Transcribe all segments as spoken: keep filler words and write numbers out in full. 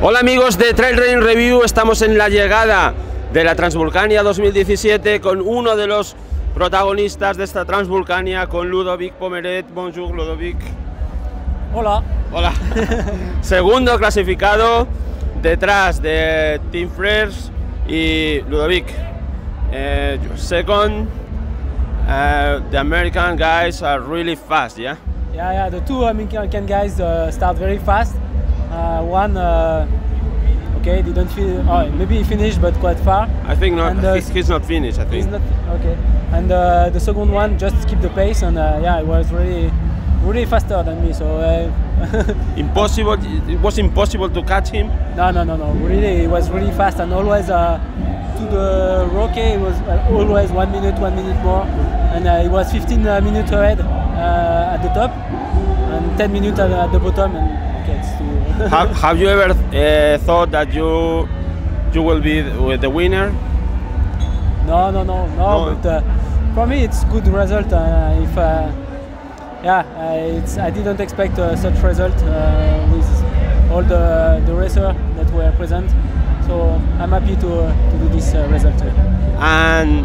Hola amigos de Trail Running Review, estamos en la llegada de la Transvulcania dos mil diecisiete con uno de los protagonistas de esta Transvulcania, con Ludovic Pommeret. Bonjour Ludovic. Hola. Hola. Segundo clasificado detrás de Tim Frers y Ludovic. Eh, second, uh, the American guys are really fast, yeah? Yeah, yeah, the two American guys uh, start very fast. Uh, one, uh, okay, didn't finish. Oh, maybe he finished, but quite far. I think not. And, uh, he's, he's not finished. I think. He's not, okay. And uh, the second one just keep the pace, and uh, yeah, it was really, really faster than me. So uh, impossible. It was impossible to catch him. No, no, no, no. Really, it was really fast, and always uh, to the rocket. It was uh, always one minute, one minute more, and uh, it was fifteen uh, minutes ahead uh, at the top, and ten minutes at, at the bottom. And, have, have you ever uh, thought that you you will be with the winner? No, no, no, no. no. But uh, for me, it's good result. Uh, if uh, yeah, uh, it's, I didn't expect uh, such result uh, with all the the racers that were present. So I'm happy to uh, to do this uh, result. And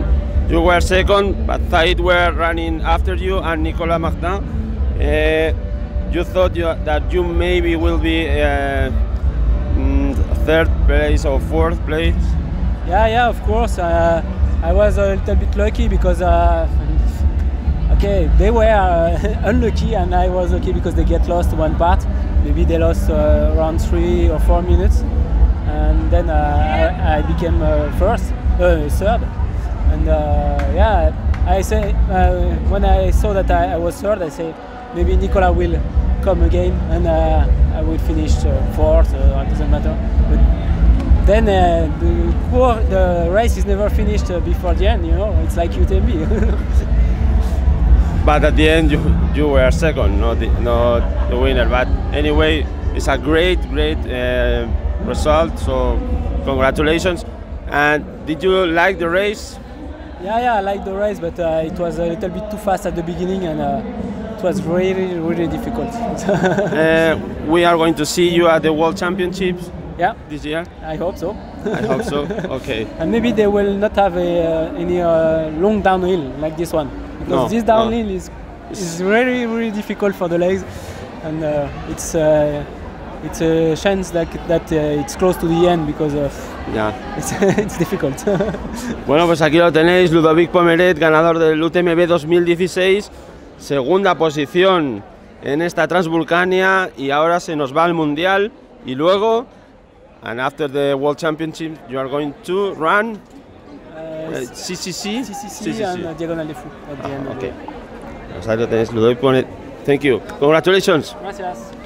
you were second, but Said were running after you and Nicolas Magda. Uh, You thought you, that you maybe will be uh, third place or fourth place? Yeah, yeah, of course. Uh, I was a little bit lucky because, uh, okay, they were uh, unlucky and I was lucky because they get lost one part. Maybe they lost uh, around three or four minutes, and then uh, I, I became uh, first, uh, third, and uh, yeah, I say uh, when I saw that I, I was third, I said, maybe Nicolas will come again and uh, I will finish uh, fourth, uh, it doesn't matter. But then uh, the, the race is never finished uh, before the end, you know, it's like U T M B. But at the end you, you were second, not the, not the winner. But anyway, it's a great, great uh, result, so congratulations. And did you like the race? Yeah, yeah, I liked the race, but uh, it was a little bit too fast at the beginning, and uh, was really, really difficult. uh, we are going to see you at the World Championships. Yeah, this year. I hope so. I hope so. Okay. And maybe they will not have a, uh, any uh, long downhill like this one, because no, this downhill no. is is really, really difficult for the legs, and uh, it's uh, it's a chance that that uh, it's close to the end because of yeah, it's, it's difficult. Bueno, pues aquí lo tenéis, Ludovic Pommeret, ganador del U T M B dos mil dieciséis. Segunda posición en esta Transvulcania, y ahora se nos va al Mundial, y luego, and after the World Championship, you are going to run uh, C C C? C C C and uh, Diagonal de Fou at the ah, end. Okay. Of the... Thank you. Congratulations. Gracias.